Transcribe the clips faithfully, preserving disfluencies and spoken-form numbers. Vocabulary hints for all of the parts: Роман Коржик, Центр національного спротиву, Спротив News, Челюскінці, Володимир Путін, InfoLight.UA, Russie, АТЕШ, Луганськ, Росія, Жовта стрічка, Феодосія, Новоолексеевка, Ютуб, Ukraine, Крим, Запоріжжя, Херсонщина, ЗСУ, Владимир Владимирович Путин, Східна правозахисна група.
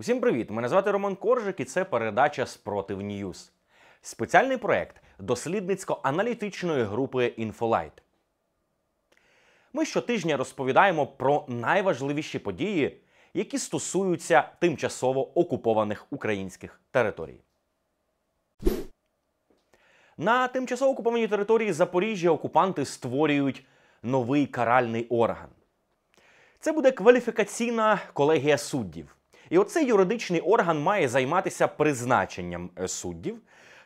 Усім привіт! Мене звати Роман Коржик і це передача «Спротив News». Спеціальний проєкт дослідницько-аналітичної групи InfoLight. Ми щотижня розповідаємо про найважливіші події, які стосуються тимчасово окупованих українських територій. На тимчасово окупованій території Запоріжжя окупанти створюють новий каральний орган. Це буде кваліфікаційна колегія суддів. І оцей юридичний орган має займатися призначенням суддів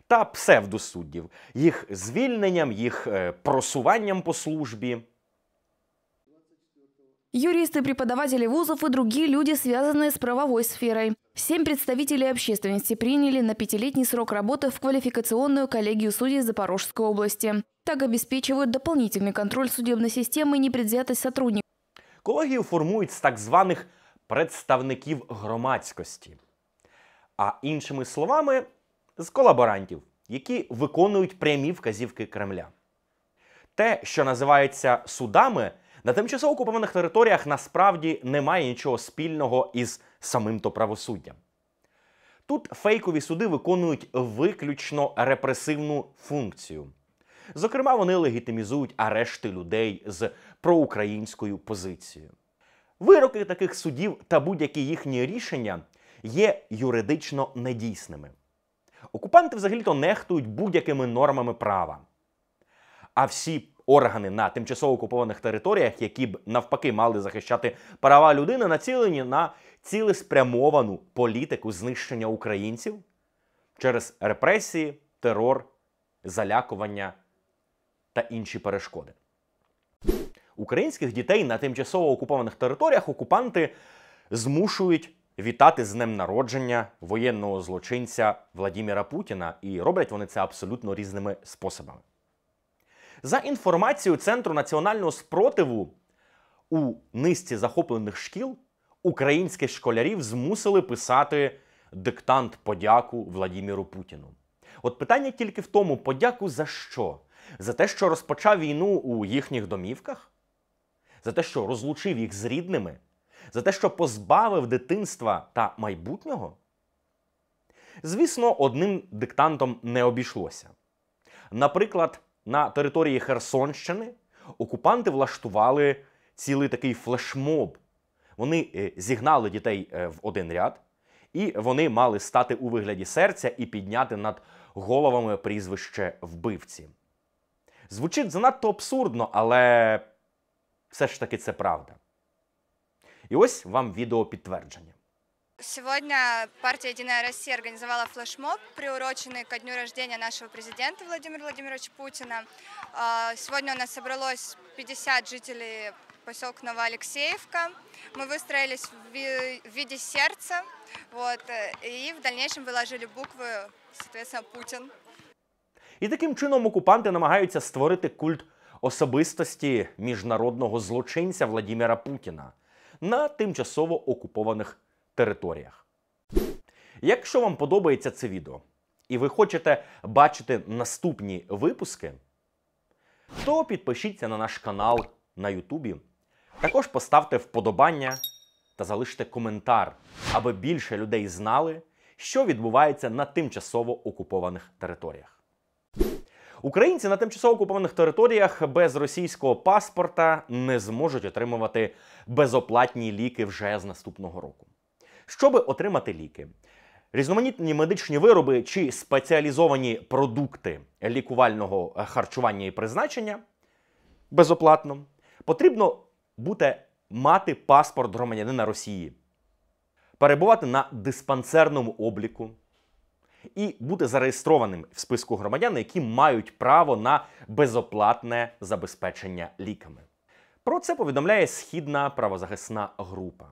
та псевдосуддів, їх звільненням, їх просуванням по службі. Юристы, преподаватели вузов и другие люди, связанные с правовой сферой. Семь представителей общественности приняли на пятилетний срок работы в квалификационную коллегию судей Запорожской области. Так обеспечивают дополнительный контроль судебной системы и непредвзятость сотрудников. Коллегию формують з так званих представників громадськості. А іншими словами, з колаборантів, які виконують прямі вказівки Кремля. Те, що називається судами, на тимчасово окупованих територіях насправді немає нічого спільного із самим то правосуддям. Тут фейкові суди виконують виключно репресивну функцію. Зокрема, вони легітимізують арешти людей з проукраїнською позицією. Вироки таких судів та будь-які їхні рішення є юридично недійсними. Окупанти взагалі-то нехтують будь-якими нормами права. А всі органи на тимчасово окупованих територіях, які б навпаки мали захищати права людини, націлені на цілеспрямовану політику знищення українців через репресії, терор, залякування та інші перешкоди. Українських дітей на тимчасово окупованих територіях окупанти змушують вітати з днем народження воєнного злочинця Володимира Путіна, і роблять вони це абсолютно різними способами. За інформацією Центру національного спротиву, у низці захоплених шкіл українських школярів змусили писати диктант подяку Володимиру Путіну. От питання тільки в тому, подяку за що? За те, що розпочав війну у їхніх домівках? За те, що розлучив їх з рідними? За те, що позбавив дитинства та майбутнього? Звісно, одним диктантом не обійшлося. Наприклад, на території Херсонщини окупанти влаштували цілий такий флешмоб. Вони зігнали дітей в один ряд, і вони мали стати у вигляді серця і підняти над головами прізвище вбивці. Звучить занадто абсурдно, але все ж таки це правда. І ось вам відео підтвердження. Сегодня партия «Единая Россия» организовала флешмоб, приуроченный ко дню рождения нашего президента Владимира Владимировича Путина. Сегодня у нас собралось пятьдесят жителей поселка Новоолексеевка. Мы выстроились в виде сердца, вот, и в дальнейшем выложили буквы, соответственно, Путин. І таким чином окупанти намагаються створити культ особистості міжнародного злочинця Володимира Путіна на тимчасово окупованих територіях. Якщо вам подобається це відео і ви хочете бачити наступні випуски, то підпишіться на наш канал на Ютубі. Також поставте вподобання та залиште коментар, аби більше людей знали, що відбувається на тимчасово окупованих територіях. Українці на тимчасово окупованих територіях без російського паспорта не зможуть отримувати безоплатні ліки вже з наступного року. Щоби отримати ліки, різноманітні медичні вироби чи спеціалізовані продукти лікувального харчування і призначення безоплатно, потрібно буде мати паспорт громадянина Росії, перебувати на диспансерному обліку і бути зареєстрованим в списку громадян, які мають право на безоплатне забезпечення ліками. Про це повідомляє Східна правозахисна група.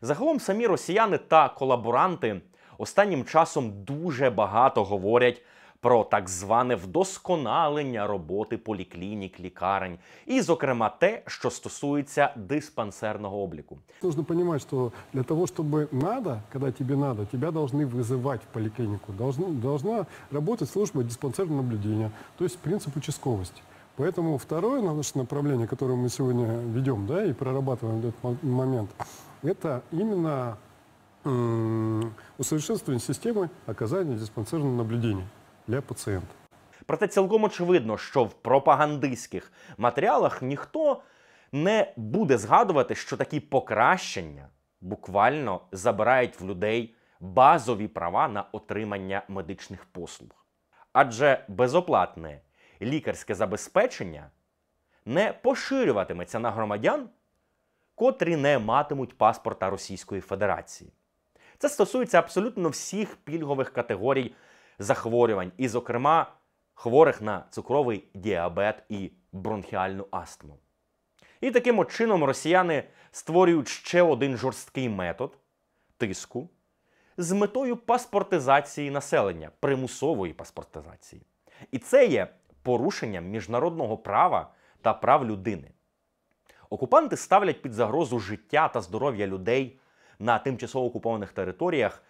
Загалом самі росіяни та колаборанти останнім часом дуже багато говорять про так зване вдосконалення роботи поліклінік, лікарень. І, зокрема, те, що стосується диспансерного обліку. Нужно понимать, що для того, щоб надо, коли тобі надо, тебе должны вызывать в поліклініку. Должна работать служба диспансерного наблюдения, то есть принцип участковости. Поэтому второе наше направление, которое мы сегодня ведем, да, и прорабатываем в этот момент, это именно усовершенствование системы оказания диспансерного наблюдения для пациента. Проте цілком очевидно, що в пропагандистських матеріалах ніхто не буде згадувати, що такі покращення буквально забирають в людей базові права на отримання медичних послуг. Адже безоплатне лікарське забезпечення не поширюватиметься на громадян, котрі не матимуть паспорта Російської Федерації. Це стосується абсолютно всіх пільгових категорій захворювань, і, зокрема, хворих на цукровий діабет і бронхіальну астму. І таким чином росіяни створюють ще один жорсткий метод тиску з метою паспортизації населення, примусової паспортизації. І це є порушенням міжнародного права та прав людини. Окупанти ставлять під загрозу життя та здоров'я людей на тимчасово окупованих територіях,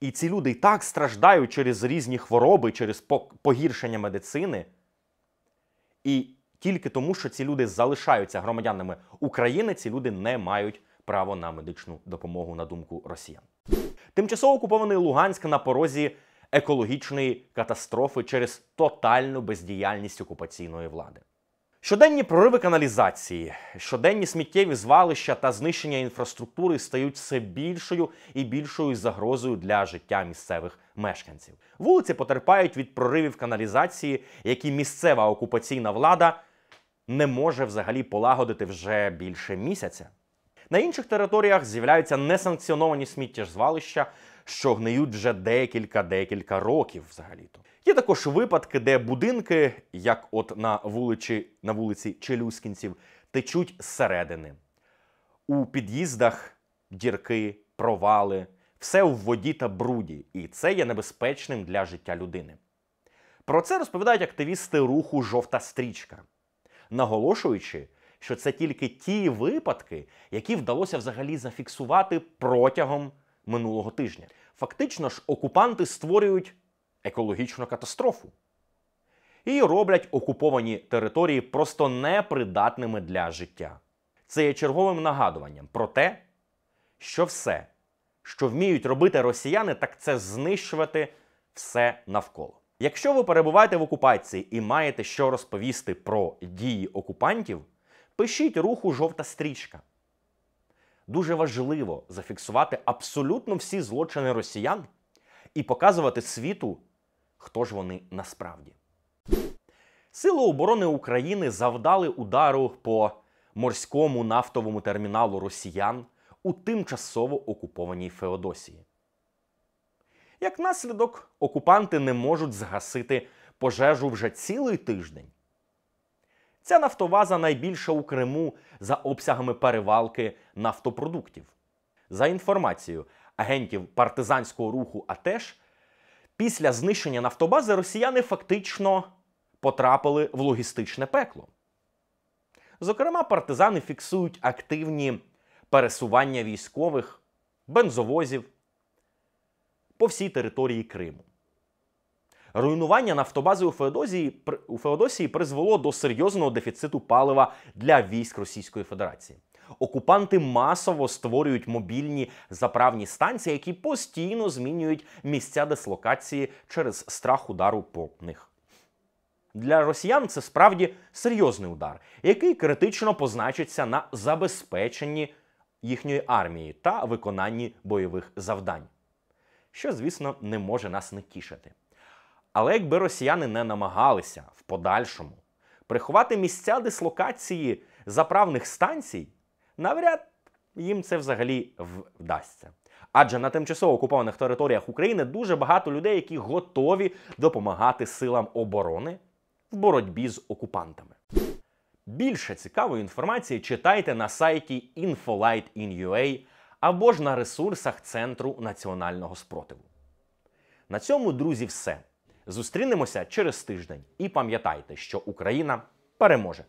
і ці люди і так страждають через різні хвороби, через погіршення медицини. І тільки тому, що ці люди залишаються громадянами України, ці люди не мають право на медичну допомогу, на думку росіян. Тимчасово окупований Луганськ на порозі екологічної катастрофи через тотальну бездіяльність окупаційної влади. Щоденні прориви каналізації, щоденні сміттєві звалища та знищення інфраструктури стають все більшою і більшою загрозою для життя місцевих мешканців. Вулиці потерпають від проривів каналізації, які місцева окупаційна влада не може взагалі полагодити вже більше місяця. На інших територіях з'являються несанкціоновані сміттєзвалища, що гниють вже декілька-декілька років взагалі-то. Є також випадки, де будинки, як от на вулиці, на вулиці Челюскінців, течуть зсередини. У під'їздах дірки, провали, все в воді та бруді, і це є небезпечним для життя людини. Про це розповідають активісти руху «Жовта стрічка», наголошуючи, що це тільки ті випадки, які вдалося взагалі зафіксувати протягом минулого тижня. Фактично ж окупанти створюють екологічну катастрофу і роблять окуповані території просто непридатними для життя. Це є черговим нагадуванням про те, що все, що вміють робити росіяни, так це знищувати все навколо. Якщо ви перебуваєте в окупації і маєте що розповісти про дії окупантів, пишіть руху «Жовта стрічка». Дуже важливо зафіксувати абсолютно всі злочини росіян і показувати світу, хто ж вони насправді. Сили оборони України завдали удару по морському нафтовому терміналу росіян у тимчасово окупованій Феодосії. Як наслідок, окупанти не можуть загасити пожежу вже цілий тиждень. Ця нафтоваза найбільша у Криму за обсягами перевалки нафтопродуктів. За інформацією агентів партизанського руху «АТЕШ», після знищення нафтобази росіяни фактично потрапили в логістичне пекло. Зокрема, партизани фіксують активні пересування військових, бензовозів по всій території Криму. Руйнування нафтобази у Феодосії, у Феодосії призвело до серйозного дефіциту палива для військ Російської Федерації. Окупанти масово створюють мобільні заправні станції, які постійно змінюють місця дислокації через страх удару по них. Для росіян це справді серйозний удар, який критично позначиться на забезпеченні їхньої армії та виконанні бойових завдань. Що, звісно, не може нас не тішити. Але якби росіяни не намагалися в подальшому приховати місця дислокації заправних станцій, навряд їм це взагалі вдасться. Адже на тимчасово окупованих територіях України дуже багато людей, які готові допомагати силам оборони в боротьбі з окупантами. Більше цікавої інформації читайте на сайті інфолайт крапка ю ей або ж на ресурсах Центру національного спротиву. На цьому, друзі, все. Зустрінемося через тиждень і пам'ятайте, що Україна переможе!